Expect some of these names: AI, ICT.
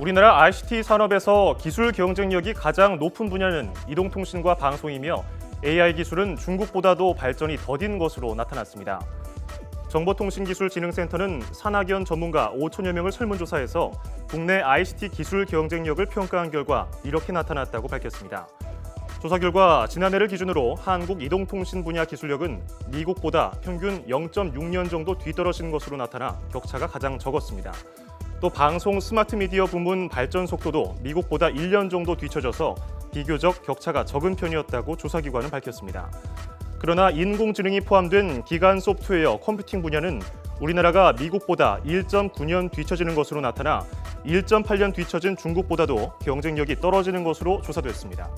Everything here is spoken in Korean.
우리나라 ICT 산업에서 기술 경쟁력이 가장 높은 분야는 이동통신과 방송이며 AI 기술은 중국보다도 발전이 더딘 것으로 나타났습니다. 정보통신기술진흥센터는 산학연 전문가 5천여 명을 설문조사해서 국내 ICT 기술 경쟁력을 평가한 결과 이렇게 나타났다고 밝혔습니다. 조사 결과 지난해를 기준으로 한국 이동통신 분야 기술력은 미국보다 평균 0.6년 정도 뒤떨어진 것으로 나타나 격차가 가장 적었습니다. 또 방송 스마트 미디어 부문 발전 속도도 미국보다 1년 정도 뒤처져서 비교적 격차가 적은 편이었다고 조사기관은 밝혔습니다. 그러나 인공지능이 포함된 기간 소프트웨어 컴퓨팅 분야는 우리나라가 미국보다 1.9년 뒤처지는 것으로 나타나 1.8년 뒤처진 중국보다도 경쟁력이 떨어지는 것으로 조사됐습니다.